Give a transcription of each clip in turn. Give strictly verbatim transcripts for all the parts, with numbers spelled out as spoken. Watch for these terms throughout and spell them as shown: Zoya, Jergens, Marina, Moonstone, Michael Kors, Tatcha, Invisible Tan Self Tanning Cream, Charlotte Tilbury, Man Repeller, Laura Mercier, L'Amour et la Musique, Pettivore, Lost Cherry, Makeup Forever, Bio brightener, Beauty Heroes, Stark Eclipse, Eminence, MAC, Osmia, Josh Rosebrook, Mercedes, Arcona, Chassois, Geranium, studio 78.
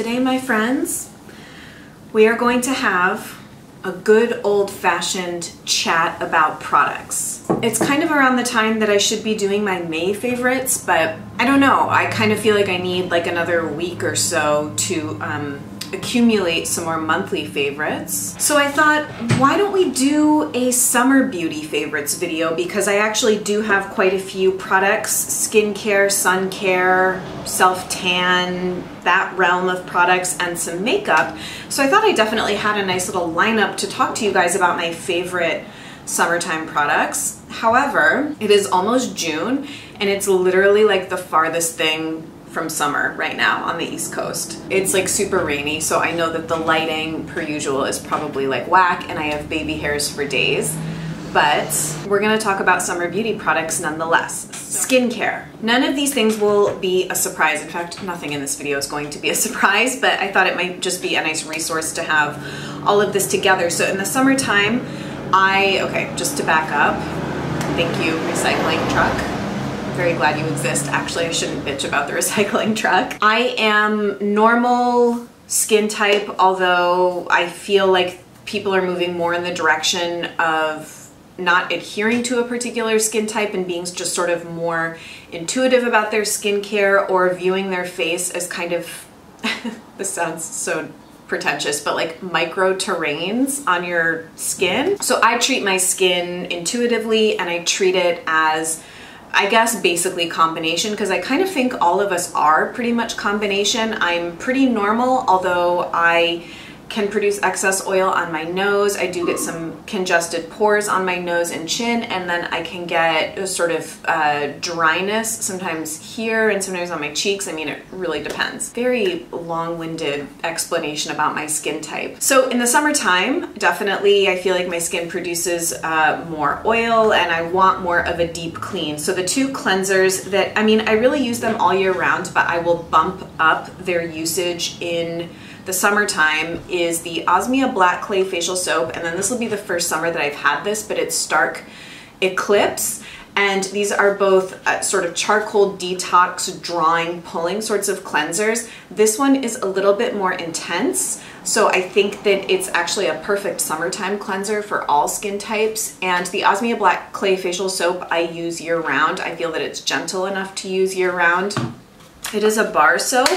Today, my friends, we are going to have a good old-fashioned chat about products. It's kind of around the time that I should be doing my May favorites, but I don't know. I kind of feel like I need like another week or so to um, accumulate some more monthly favorites. So I thought, why don't we do a summer beauty favorites video, because I actually do have quite a few products, skincare, sun care, self-tan, that realm of products, and some makeup. So I thought I definitely had a nice little lineup to talk to you guys about my favorite summertime products. However, it is almost June and it's literally like the farthest thing from summer right now on the East Coast. It's like super rainy, so I know that the lighting per usual is probably like whack and I have baby hairs for days, but we're gonna talk about summer beauty products nonetheless. Skincare. None of these things will be a surprise. In fact, nothing in this video is going to be a surprise, but I thought it might just be a nice resource to have all of this together. So in the summertime, I, okay, just to back up, thank you, recycling truck. Very glad you exist. Actually, I shouldn't bitch about the recycling truck. I am normal skin type, although I feel like people are moving more in the direction of not adhering to a particular skin type and being just sort of more intuitive about their skincare, or viewing their face as kind of, this sounds so pretentious, but like micro terrains on your skin. So I treat my skin intuitively, and I treat it as, I guess, basically combination, because I kind of think all of us are pretty much combination. I'm pretty normal, although I can produce excess oil on my nose. I do get some congested pores on my nose and chin, and then I can get a sort of uh, dryness sometimes here and sometimes on my cheeks. I mean, it really depends. Very long-winded explanation about my skin type. So in the summertime, definitely I feel like my skin produces uh, more oil and I want more of a deep clean. So the two cleansers that, I mean, I really use them all year round, but I will bump up their usage in the summertime, is the Osmia Black Clay Facial Soap, and then this will be the first summer that I've had this, but it's Stark Eclipse, and these are both uh, sort of charcoal detox, drawing, pulling sorts of cleansers. This one is a little bit more intense, so I think that it's actually a perfect summertime cleanser for all skin types, and the Osmia Black Clay Facial Soap I use year-round. I feel that it's gentle enough to use year-round. It is a bar soap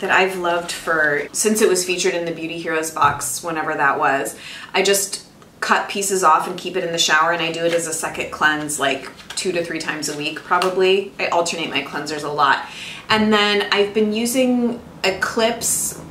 that I've loved for, since it was featured in the Beauty Heroes box, whenever that was. I just cut pieces off and keep it in the shower, and I do it as a second cleanse like two to three times a week probably. I alternate my cleansers a lot. And then I've been using Eclipse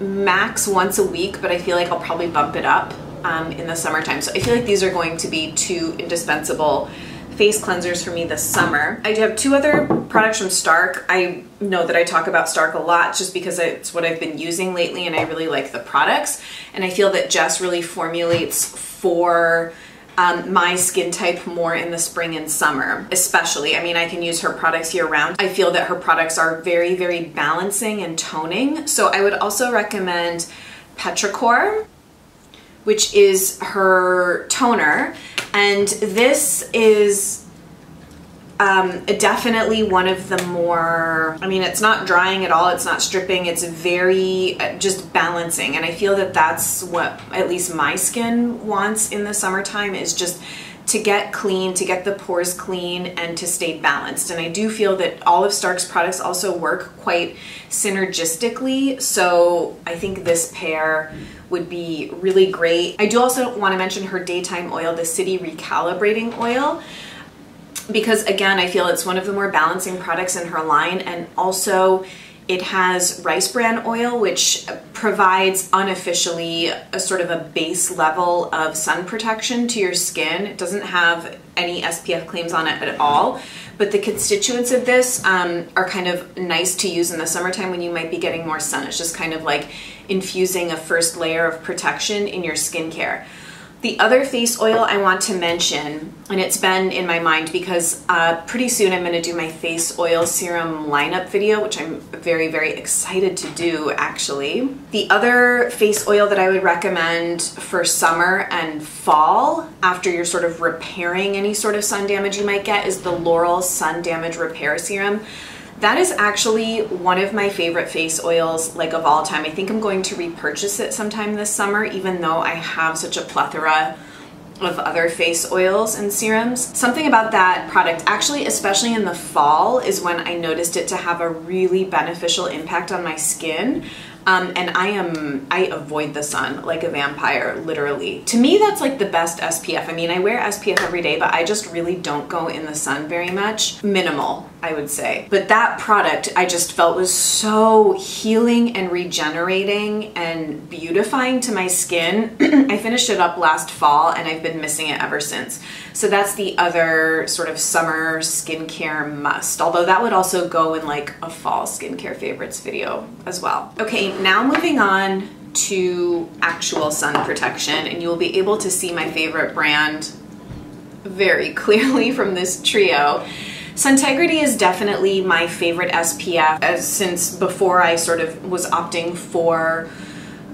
Max once a week, but I feel like I'll probably bump it up um, in the summertime. So I feel like these are going to be two indispensable face cleansers for me this summer. I do have two other products from Stark. I know that I talk about Stark a lot just because it's what I've been using lately and I really like the products. And I feel that Jess really formulates for um, my skin type more in the spring and summer, especially. I mean, I can use her products year round. I feel that her products are very, very balancing and toning. So I would also recommend Petrichor, which is her toner. And this is um, definitely one of the more, I mean, it's not drying at all, it's not stripping, it's very just balancing. And I feel that that's what at least my skin wants in the summertime, is just to get clean, to get the pores clean, and to stay balanced. And I do feel that all of Stark's products also work quite synergistically, so I think this pair would be really great. I do also want to mention her daytime oil, the City Recalibrating Oil, because again, I feel it's one of the more balancing products in her line, and also it has rice bran oil, which provides unofficially a sort of a base level of sun protection to your skin. It doesn't have any S P F claims on it at all, but the constituents of this um, are kind of nice to use in the summertime when you might be getting more sun. It's just kind of like infusing a first layer of protection in your skincare. The other face oil I want to mention, and it's been in my mind because uh, pretty soon I'm going to do my face oil serum lineup video, which I'm very, very excited to do, actually. The other face oil that I would recommend for summer and fall, after you're sort of repairing any sort of sun damage you might get, is the Laurel Sun Damage Repair Serum. That is actually one of my favorite face oils, like, of all time. I think I'm going to repurchase it sometime this summer, even though I have such a plethora of other face oils and serums. Something about that product, actually, especially in the fall, is when I noticed it to have a really beneficial impact on my skin. Um, and I am, I avoid the sun like a vampire, literally. To me, that's like the best S P F. I mean, I wear S P F every day, but I just really don't go in the sun very much. Minimal, I would say. But that product I just felt was so healing and regenerating and beautifying to my skin. I finished it up last fall and I've been missing it ever since. So that's the other sort of summer skincare must. Although that would also go in like a fall skincare favorites video as well. Okay. Now moving on to actual sun protection, and you'll be able to see my favorite brand very clearly from this trio. Suntegrity is definitely my favorite S P F, as since before I sort of was opting for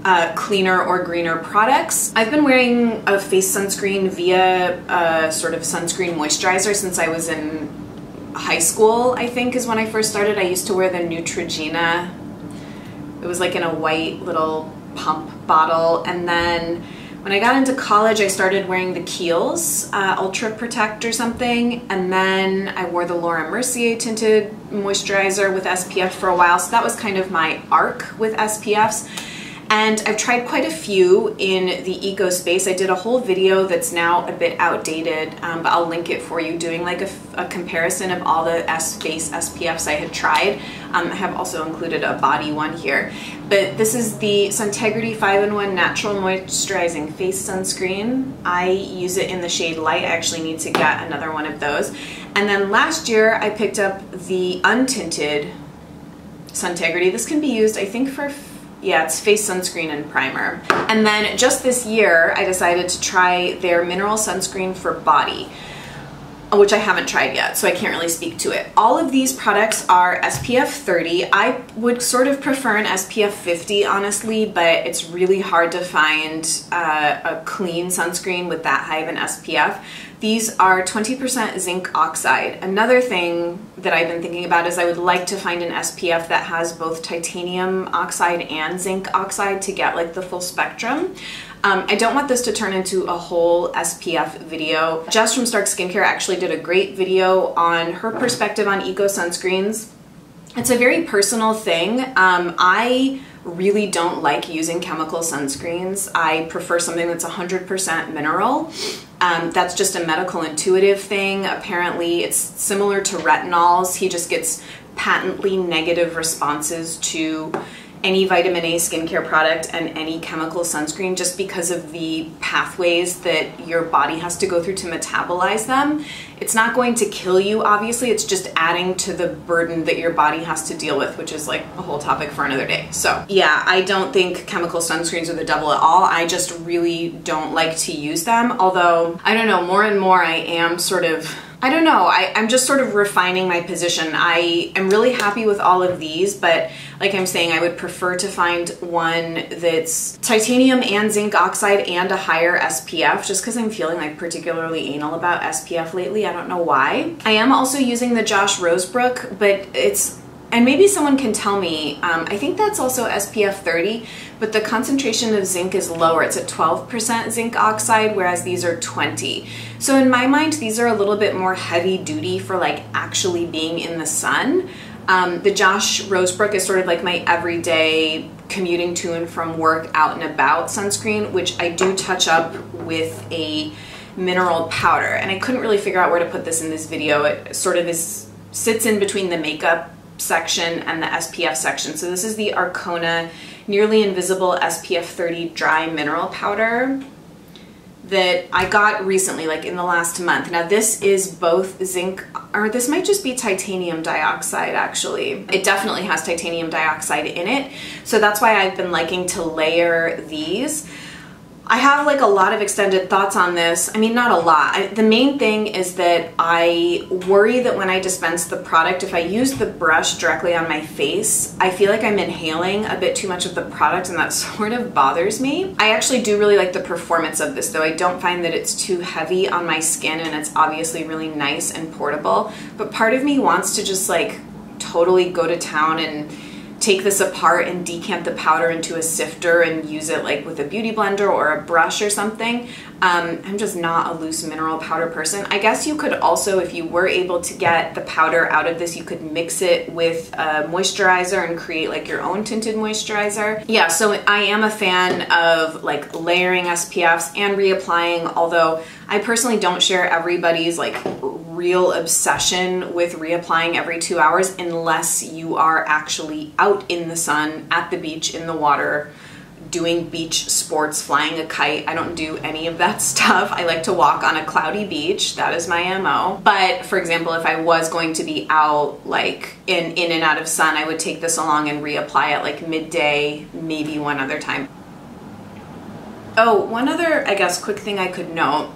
uh, cleaner or greener products. I've been wearing a face sunscreen via a sort of sunscreen moisturizer since I was in high school, I think is when I first started. I used to wear the Neutrogena. It was like in a white little pump bottle. And then when I got into college, I started wearing the Kiehl's uh, Ultra Protect or something. And then I wore the Laura Mercier tinted moisturizer with S P F for a while. So that was kind of my arc with S P Fs. And I've tried quite a few in the eco space. I did a whole video that's now a bit outdated, um, but I'll link it for you, doing like a, a comparison of all the S face S P Fs I had tried. Um, I have also included a body one here. But this is the Suntegrity five in one Natural Moisturizing Face Sunscreen. I use it in the shade Light. I actually need to get another one of those. And then last year I picked up the untinted Suntegrity. This can be used, I think, for Yeah, it's face sunscreen and primer. And then just this year, I decided to try their mineral sunscreen for body, which I haven't tried yet, so I can't really speak to it. All of these products are S P F thirty. I would sort of prefer an S P F fifty, honestly, but it's really hard to find uh, a clean sunscreen with that high of an S P F. These are twenty percent zinc oxide. Another thing that I've been thinking about is I would like to find an S P F that has both titanium oxide and zinc oxide to get like the full spectrum. Um, I don't want this to turn into a whole S P F video. Jess from Stark Skincare actually did a great video on her perspective on eco sunscreens. It's a very personal thing. Um, I really don't like using chemical sunscreens. I prefer something that's one hundred percent mineral. Um, that's just a medical intuitive thing. Apparently it's similar to retinols. He just gets patently negative responses to any vitamin A skincare product and any chemical sunscreen, just because of the pathways that your body has to go through to metabolize them. It's not going to kill you, obviously, it's just adding to the burden that your body has to deal with, which is like a whole topic for another day. So yeah, I don't think chemical sunscreens are the devil at all. I just really don't like to use them. Although, I don't know, more and more I am sort of, I don't know, I, I'm just sort of refining my position. I am really happy with all of these, but like I'm saying, I would prefer to find one that's titanium and zinc oxide and a higher S P F, just because I'm feeling like particularly anal about S P F lately. I don't know why. I am also using the Josh Rosebrook, but it's, and maybe someone can tell me, um, I think that's also S P F thirty, but the concentration of zinc is lower. It's at twelve percent zinc oxide, whereas these are twenty. So in my mind, these are a little bit more heavy duty for like actually being in the sun. Um, the Josh Rosebrook is sort of like my everyday commuting to and from work, out and about sunscreen, which I do touch up with a mineral powder. And I couldn't really figure out where to put this in this video. It sort of is, sits in between the makeup section and the S P F section. So this is the Arcona Nearly Invisible S P F thirty Dry Mineral Powder that I got recently, like in the last month. Now this is both zinc, or this might just be titanium dioxide actually. It definitely has titanium dioxide in it. So that's why I've been liking to layer these. I have like a lot of extended thoughts on this. I mean, not a lot. I, the main thing is that I worry that when I dispense the product, if I use the brush directly on my face, I feel like I'm inhaling a bit too much of the product, and that sort of bothers me. I actually do really like the performance of this though. I don't find that it's too heavy on my skin, and it's obviously really nice and portable, but part of me wants to just like totally go to town and take this apart and decant the powder into a sifter and use it like with a beauty blender or a brush or something. Um, I'm just not a loose mineral powder person. I guess you could also, if you were able to get the powder out of this, you could mix it with a moisturizer and create like your own tinted moisturizer. Yeah, so I am a fan of like layering S P Fs and reapplying, although I personally don't share everybody's like real obsession with reapplying every two hours unless you are actually out in the sun, at the beach, in the water, doing beach sports, flying a kite. I don't do any of that stuff. I like to walk on a cloudy beach. That is my M O. But for example, if I was going to be out like in, in and out of sun, I would take this along and reapply it like midday, maybe one other time. Oh, one other, I guess, quick thing I could note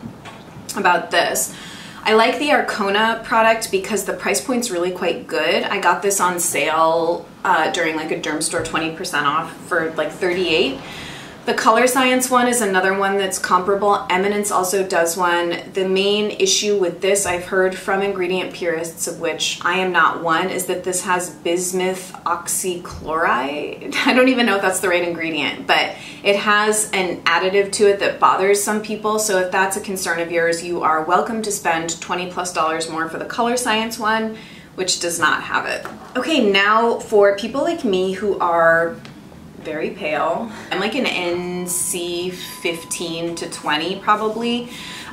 about this. I like the Arcona product because the price point's really quite good. I got this on sale uh, during like a Dermstore twenty percent off for like thirty-eight dollars. The Color Science one is another one that's comparable. Eminence also does one. The main issue with this, I've heard from ingredient purists, of which I am not one, is that this has bismuth oxychloride. I don't even know if that's the right ingredient, but it has an additive to it that bothers some people. So if that's a concern of yours, you are welcome to spend twenty plus dollars more for the Color Science one, which does not have it. Okay, now for people like me who are very pale. I'm like an N C fifteen to twenty probably.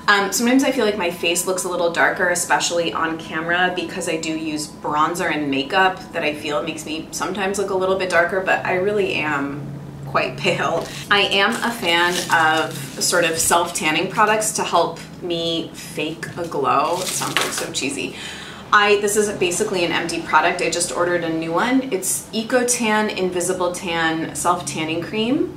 Um, sometimes I feel like my face looks a little darker, especially on camera, because I do use bronzer and makeup that I feel makes me sometimes look a little bit darker, but I really am quite pale. I am a fan of sort of self-tanning products to help me fake a glow. It sounds like so cheesy. I, this is basically an empty product. I just ordered a new one. It's Eco Tan Invisible Tan Self Tanning Cream.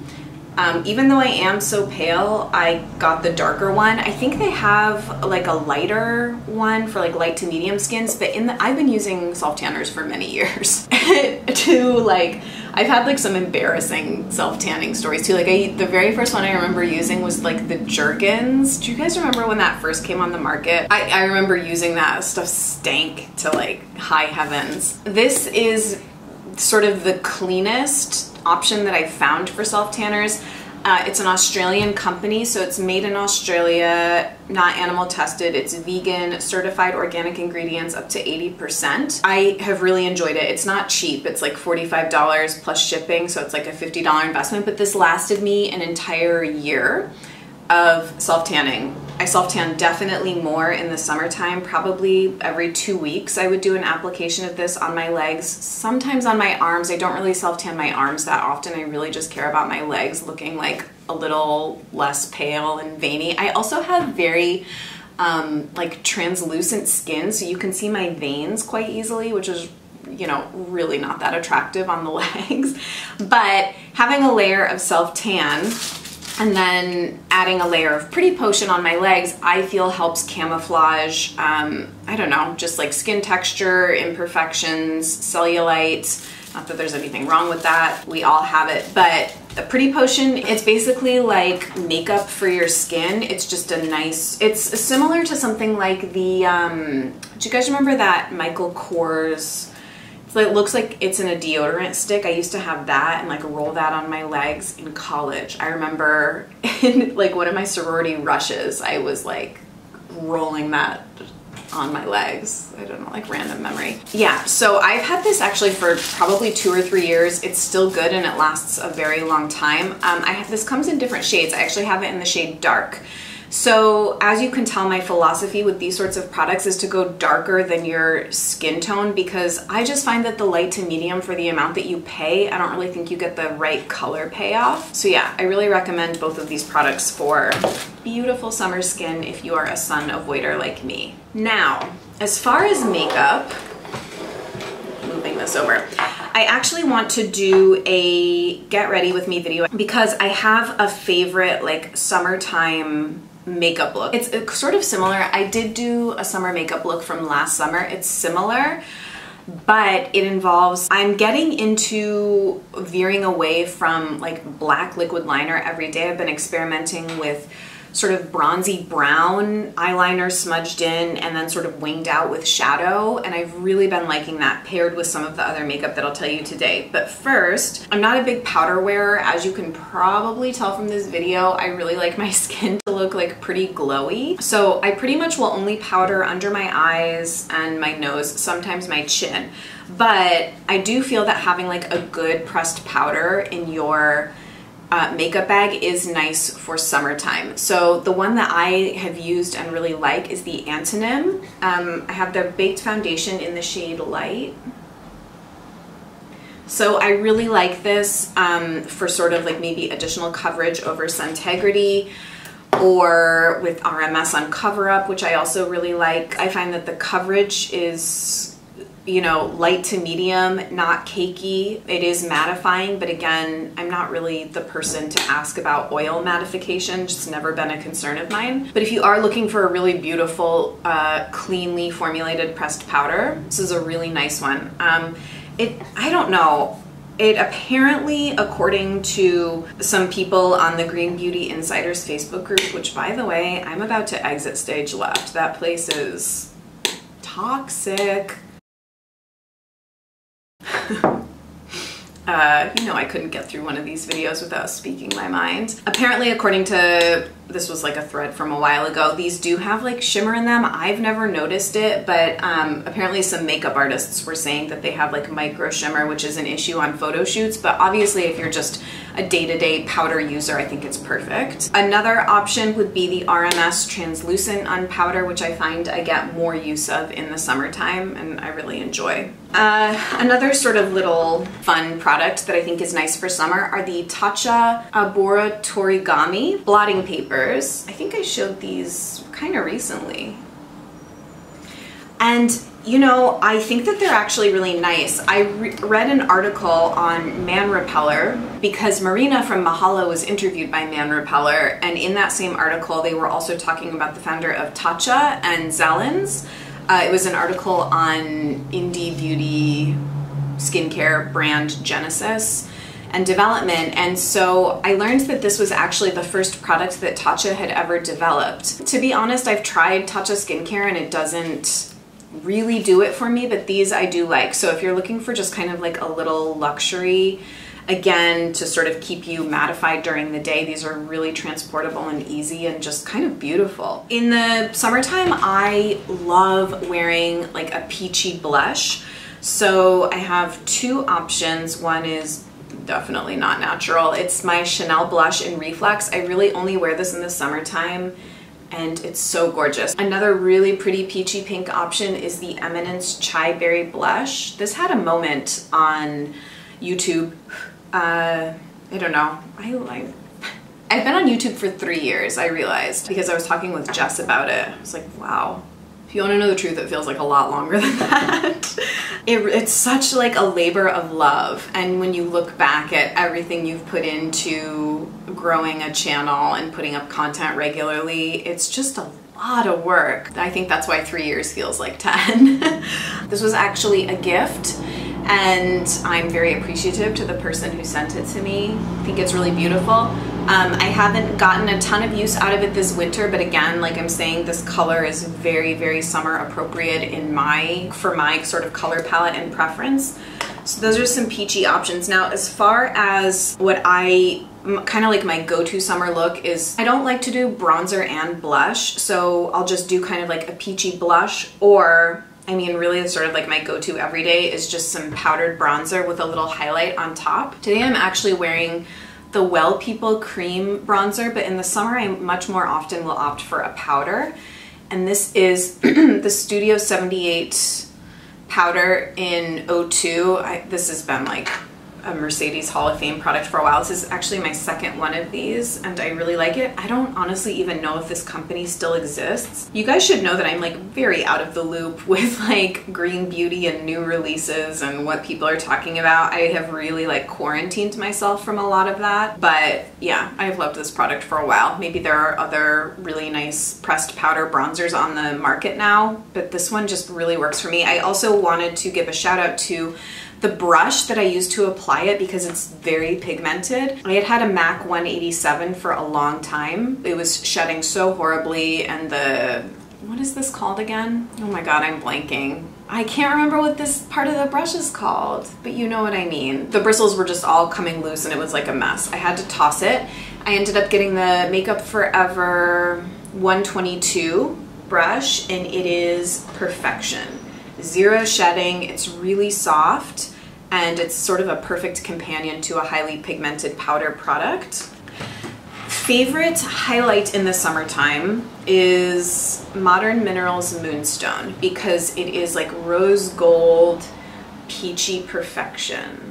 Um, even though I am so pale, I got the darker one. I think they have like a lighter one for like light to medium skins, but in the, I've been using self tanners for many years to like, I've had like some embarrassing self tanning stories too. Like I, the very first one I remember using was like the Jergens. Do you guys remember when that first came on the market? I, I remember using that stuff stank to like high heavens. This is sort of the cleanest option that I found for self tanners. Uh, it's an Australian company, so it's made in Australia, not animal tested. It's vegan, certified organic ingredients up to eighty percent. I have really enjoyed it. It's not cheap. It's like forty-five dollars plus shipping, so it's like a fifty dollar investment, but this lasted me an entire year of self-tanning. I self-tan definitely more in the summertime. Probably every two weeks I would do an application of this on my legs, sometimes on my arms. I don't really self-tan my arms that often. I really just care about my legs looking like a little less pale and veiny. I also have very um, like translucent skin, so you can see my veins quite easily, which is, you know, really not that attractive on the legs. But having a layer of self-tan and then adding a layer of Prtty Peaushun on my legs, I feel helps camouflage, um, I don't know, just like skin texture, imperfections, cellulite. Not that there's anything wrong with that. We all have it. But the Prtty Peaushun, it's basically like makeup for your skin. It's just a nice, it's similar to something like the, um, do you guys remember that Michael Kors? So it looks like it's in a deodorant stick. I used to have that and like roll that on my legs in college. I remember in like one of my sorority rushes, I was like rolling that on my legs. I don't know, like random memory. Yeah, so I've had this actually for probably two or three years. It's still good and it lasts a very long time. Um, I have, this comes in different shades. I actually have it in the shade dark. So as you can tell, my philosophy with these sorts of products is to go darker than your skin tone, because I just find that the light to medium, for the amount that you pay, I don't really think you get the right color payoff. So yeah, I really recommend both of these products for beautiful summer skin if you are a sun avoider like me. Now, as far as makeup, moving this over, I actually want to do a get ready with me video because I have a favorite like summertime makeup look. It's sort of similar. I did do a summer makeup look from last summer. It's similar, but it involves, I'm getting into veering away from like black liquid liner every day. I've been experimenting with sort of bronzy brown eyeliner smudged in and then sort of winged out with shadow, and I've really been liking that paired with some of the other makeup that I'll tell you today. But first, I'm not a big powder wearer, as you can probably tell from this video. I really like my skin to look like pretty glowy, so I pretty much will only powder under my eyes and my nose, sometimes my chin. But I do feel that having like a good pressed powder in your Uh, makeup bag is nice for summertime. So the one that I have used and really like is the Antonym. Um, I have their Baked Foundation in the shade Light. So I really like this um, for sort of like maybe additional coverage over Suntegrity, or with R M S on Cover Up, which I also really like. I find that the coverage is, you know, light to medium, not cakey. It is mattifying, but again, I'm not really the person to ask about oil mattification. It's never been a concern of mine. But if you are looking for a really beautiful, uh, cleanly formulated pressed powder, this is a really nice one. Um, it, I don't know. It apparently, according to some people on the Green Beauty Insiders Facebook group, which by the way, I'm about to exit stage left. That place is toxic. Uh, you know, I couldn't get through one of these videos without speaking my mind. Apparently, according to, this was like a thread from a while ago, these do have like shimmer in them. I've never noticed it, but um, apparently some makeup artists were saying that they have like micro shimmer, which is an issue on photo shoots. But obviously, if you're just a day-to-day powder user, I think it's perfect. Another option would be the R M S Translucent on Powder, which I find I get more use of in the summertime and I really enjoy. Uh, another sort of little fun product that I think is nice for summer are the Tatcha Abora Torigami blotting papers. I think I showed these kind of recently. And you know, I think that they're actually really nice. I re read an article on Man Repeller because Marina from Mahalo was interviewed by Man Repeller, and in that same article they were also talking about the founder of Tatcha and Zelens. Uh, it was an article on indie beauty skincare brand Genesis and development, and so I learned that this was actually the first product that Tatcha had ever developed. To be honest, I've tried Tatcha skincare and it doesn't really do it for me, but these I do like. So if you're looking for just kind of like a little luxury, again, to sort of keep you mattified during the day, these are really transportable and easy and just kind of beautiful. In the summertime, I love wearing like a peachy blush. So I have two options. One is definitely not natural. It's my Chanel blush in Reflex. I really only wear this in the summertime, and it's so gorgeous. Another really pretty peachy pink option is the Eminence Chai Berry Blush. This had a moment on YouTube. Uh, I don't know. I like. I've been on YouTube for three years, I realized, because I was talking with Jess about it. I was like, wow. If you want to know the truth, it feels like a lot longer than that. it, it's such like a labor of love. And when you look back at everything you've put into growing a channel and putting up content regularly, it's just a lot of work. I think that's why three years feels like ten. This was actually a gift, and I'm very appreciative to the person who sent it to me. I think it's really beautiful. Um, I haven't gotten a ton of use out of it this winter, but again, like I'm saying, this color is very, very summer appropriate in my, for my sort of color palette and preference. So those are some peachy options. Now, as far as what I kind of like my go-to summer look is, I don't like to do bronzer and blush, so I'll just do kind of like a peachy blush, or I mean, really sort of like my go-to everyday is just some powdered bronzer with a little highlight on top. Today I'm actually wearing the Well People cream bronzer, but in the summer I much more often will opt for a powder. And this is the Studio seventy-eight powder in oh two. I, this has been like a Mercedes Hall of Fame product for a while. This is actually my second one of these and I really like it. I don't honestly even know if this company still exists. You guys should know that I'm like very out of the loop with like green beauty and new releases and what people are talking about. I have really like quarantined myself from a lot of that, but yeah, I've loved this product for a while. Maybe there are other really nice pressed powder bronzers on the market now, but this one just really works for me. I also wanted to give a shout out to the brush that I used to apply it because it's very pigmented. I had had a MAC one eighty-seven for a long time. It was shedding so horribly, and the, what is this called again? Oh my god, I'm blanking. I can't remember what this part of the brush is called, but you know what I mean. The bristles were just all coming loose and it was like a mess. I had to toss it. I ended up getting the Makeup Forever one twenty-two brush, and it is perfection. Zero shedding, it's really soft, and it's sort of a perfect companion to a highly pigmented powder product. Favorite highlight in the summertime is Modern Minerals Moonstone, because it is like rose gold, peachy perfection.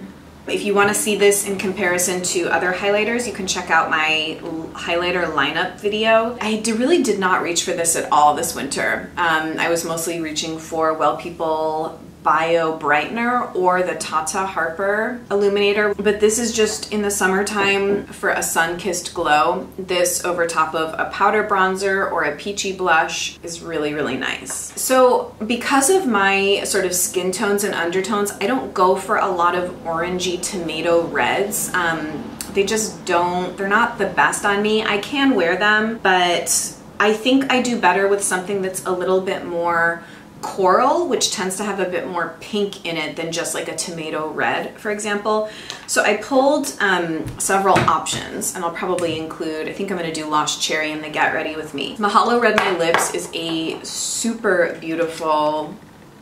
If you want to see this in comparison to other highlighters, you can check out my highlighter lineup video. I really did not reach for this at all this winter. Um, I was mostly reaching for Well People Bio Brightener or the Tatcha Harper Illuminator, but this is just in the summertime for a sun-kissed glow. This over top of a powder bronzer or a peachy blush is really, really nice. So because of my sort of skin tones and undertones, I don't go for a lot of orangey tomato reds. Um, they just don't, they're not the best on me. I can wear them, but I think I do better with something that's a little bit more coral, which tends to have a bit more pink in it than just like a tomato red, for example. So I pulled um, several options, and I'll probably include, I think I'm going to do Lost Cherry in the Get Ready With Me. Mahalo Red My Lips is a super beautiful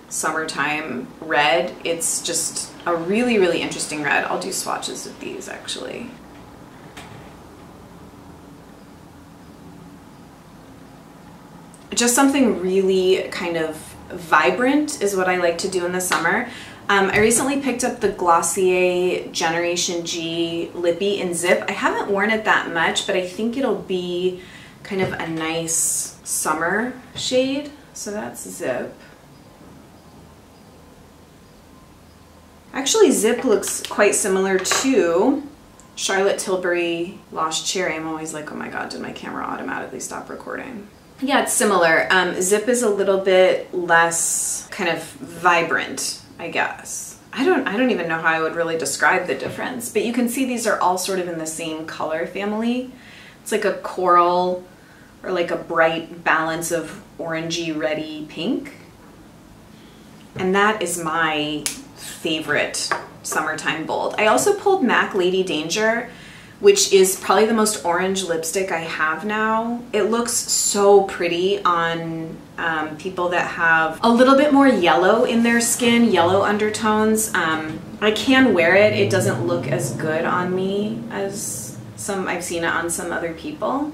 summertime red. It's just a really, really interesting red. I'll do swatches of these actually. Just something really kind of vibrant is what I like to do in the summer. Um, I recently picked up the Glossier Generation G Lippy in Zip. I haven't worn it that much, but I think it'll be kind of a nice summer shade. So that's Zip. Actually, Zip looks quite similar to Charlotte Tilbury Lost Cherry. I'm always like, oh my god, did my camera automatically stop recording? Yeah, it's similar. Um, Zip is a little bit less kind of vibrant, I guess. I don't, I don't even know how I would really describe the difference, but you can see these are all sort of in the same color family. It's like a coral or like a bright balance of orangey, reddy pink. And that is my favorite summertime bold. I also pulled MAC Lady Danger, which is probably the most orange lipstick I have now. It looks so pretty on um, people that have a little bit more yellow in their skin, yellow undertones. Um, I can wear it. It doesn't look as good on me as some I've seen it on some other people.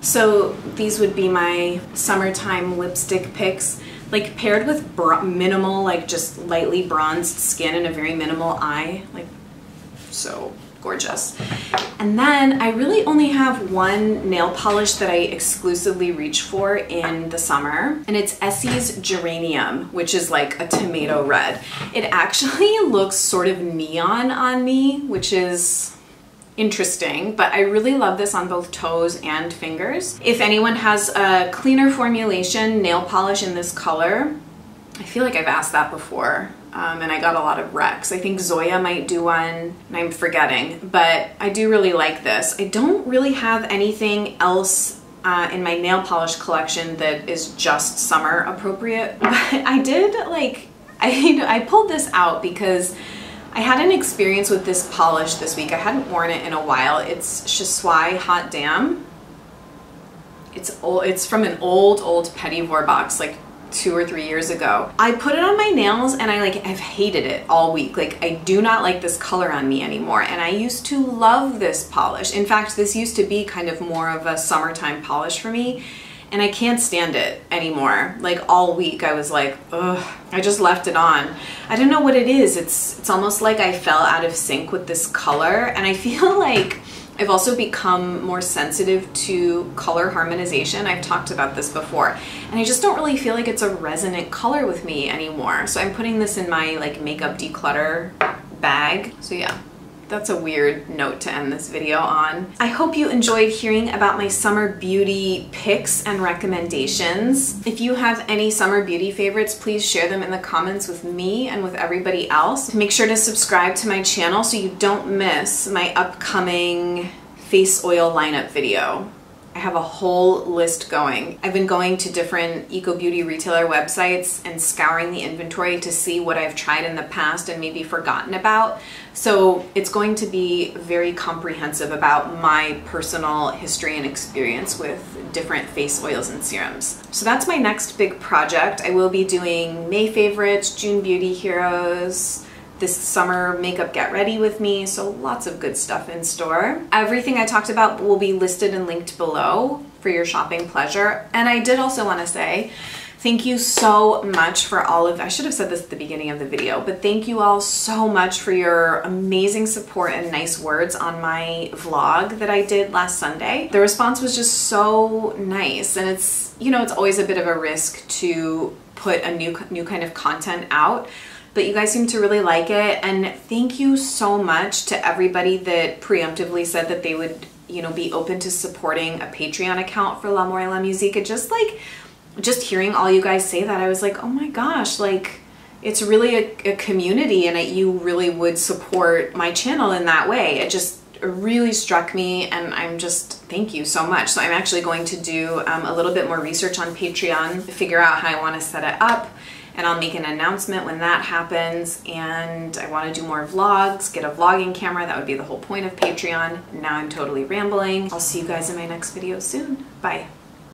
So these would be my summertime lipstick picks. Like paired with br minimal, like just lightly bronzed skin and a very minimal eye. Like, so gorgeous. And then I really only have one nail polish that I exclusively reach for in the summer, and it's Essie's Geranium, which is like a tomato red. It actually looks sort of neon on me, which is interesting, but I really love this on both toes and fingers. If anyone has a cleaner formulation nail polish in this color, I feel like I've asked that before. Um, and I got a lot of recs. I think Zoya might do one, and I'm forgetting, but I do really like this. I don't really have anything else uh, in my nail polish collection that is just summer appropriate, but I did like, I, I pulled this out because I had an experience with this polish this week. I hadn't worn it in a while. It's Chassois Hot Damn. It's old, it's from an old, old Pettivore box, like two or three years ago. I put it on my nails and I like, I've hated it all week. Like I do not like this color on me anymore. And I used to love this polish. In fact, this used to be kind of more of a summertime polish for me, and I can't stand it anymore. Like all week I was like, ugh, I just left it on. I don't know what it is. It's, it's almost like I fell out of sync with this color. And I feel like I've also become more sensitive to color harmonization. I've talked about this before, and I just don't really feel like it's a resonant color with me anymore. So I'm putting this in my like makeup declutter bag. So yeah, that's a weird note to end this video on. I hope you enjoyed hearing about my summer beauty picks and recommendations. If you have any summer beauty favorites, please share them in the comments with me and with everybody else. Make sure to subscribe to my channel so you don't miss my upcoming face oil lineup video. I have a whole list going. I've been going to different eco beauty retailer websites and scouring the inventory to see what I've tried in the past and maybe forgotten about. So it's going to be very comprehensive about my personal history and experience with different face oils and serums. So that's my next big project. I will be doing May favorites, June beauty heroes, this summer makeup get ready with me, so lots of good stuff in store. Everything I talked about will be listed and linked below for your shopping pleasure. And I did also want to say thank you so much for all of, I should have said this at the beginning of the video, but thank you all so much for your amazing support and nice words on my vlog that I did last Sunday. The response was just so nice, and it's, you know, it's always a bit of a risk to put a new new kind of content out, but you guys seem to really like it, and thank you so much to everybody that preemptively said that they would, you know, be open to supporting a Patreon account for L'Amour et la Musique. Just like, just hearing all you guys say that, I was like, oh my gosh, like, it's really a, a community, and it, you really would support my channel in that way. It just really struck me, and I'm just, thank you so much. So I'm actually going to do um, a little bit more research on Patreon, figure out how I want to set it up, and I'll make an announcement when that happens. And I want to do more vlogs, get a vlogging camera. That would be the whole point of Patreon. Now I'm totally rambling. I'll see you guys in my next video soon. Bye.